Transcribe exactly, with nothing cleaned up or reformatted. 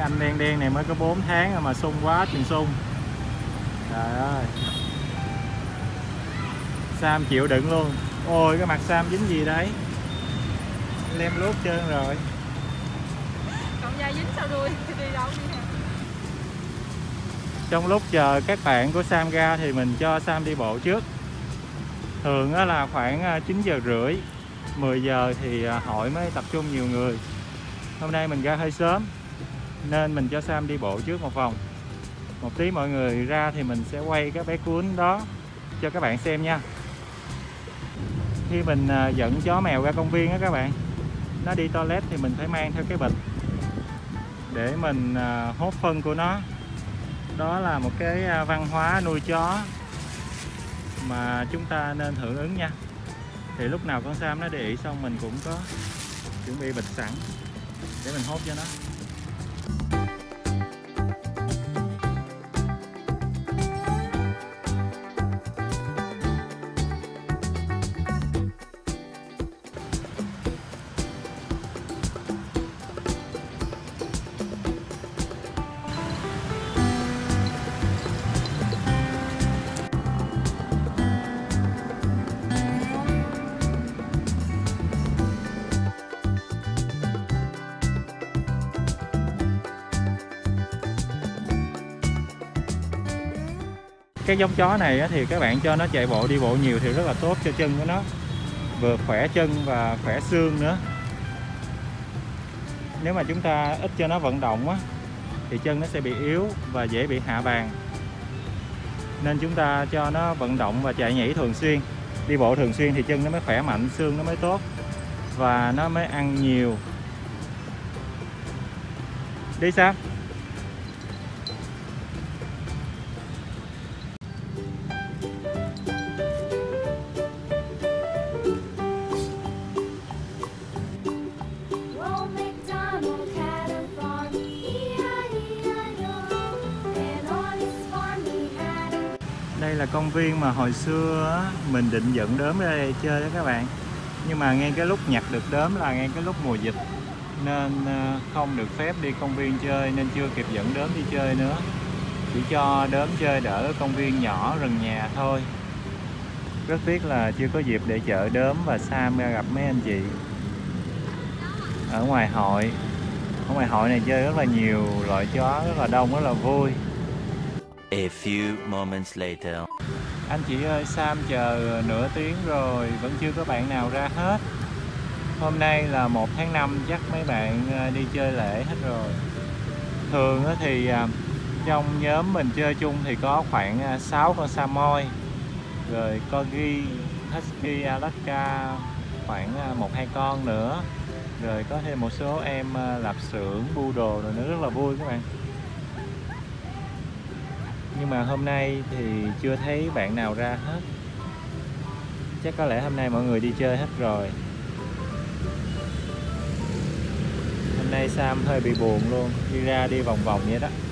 Cái anh đen đen này mới có bốn tháng mà sung quá chừng sung. Trời ơi, Sam chịu đựng luôn. Ôi cái mặt Sam dính gì đấy, lem lút trơn rồi. Còn da dính sau đuôi đi đâu đi nè. Trong lúc chờ các bạn của Sam ra thì mình cho Sam đi bộ trước. Thường là khoảng chín giờ rưỡi mười giờ thì hội mới tập trung nhiều người. Hôm nay mình ra hơi sớm nên mình cho Sam đi bộ trước một vòng. Một tí mọi người ra thì mình sẽ quay cái bé cuốn đó cho các bạn xem nha. Khi mình dẫn chó mèo ra công viên á các bạn, nó đi toilet thì mình phải mang theo cái bịch để mình hốt phân của nó. Đó là một cái văn hóa nuôi chó mà chúng ta nên hưởng ứng nha. Thì lúc nào con Sam nó đi ị xong mình cũng có chuẩn bị bịch sẵn để mình hốt cho nó. Cái giống chó này thì các bạn cho nó chạy bộ đi bộ nhiều thì rất là tốt cho chân của nó, vừa khỏe chân và khỏe xương nữa. Nếu mà chúng ta ít cho nó vận động á thì chân nó sẽ bị yếu và dễ bị hạ bàn, nên chúng ta cho nó vận động và chạy nhảy thường xuyên, đi bộ thường xuyên thì chân nó mới khỏe mạnh, xương nó mới tốt và nó mới ăn nhiều. Đi Sam. Đây là công viên mà hồi xưa mình định dẫn đốm ra đây chơi đó các bạn. Nhưng mà ngay cái lúc nhặt được đốm là ngay cái lúc mùa dịch, nên không được phép đi công viên chơi, nên chưa kịp dẫn đốm đi chơi nữa. Chỉ cho đốm chơi đỡ công viên nhỏ gần nhà thôi. Rất tiếc là chưa có dịp để chở đốm và Sam ra gặp mấy anh chị. Ở ngoài hội, ở ngoài hội này chơi rất là nhiều loại chó, rất là đông, rất là vui. A few moments later. Anh chị ơi, Sam chờ nửa tiếng rồi vẫn chưa có bạn nào ra hết. Hôm nay là một tháng năm, chắc mấy bạn đi chơi lễ hết rồi. Thường thì trong nhóm mình chơi chung thì có khoảng sáu con Samoyed, rồi con ghi husky Alaska khoảng một hai con nữa, rồi có thêm một số em lạp xưởng, bu đồ rồi nữa, rất là vui các bạn. Nhưng mà hôm nay thì chưa thấy bạn nào ra hết. Chắc có lẽ hôm nay mọi người đi chơi hết rồi. Hôm nay Sam hơi bị buồn luôn, đi ra đi vòng vòng vậy đó.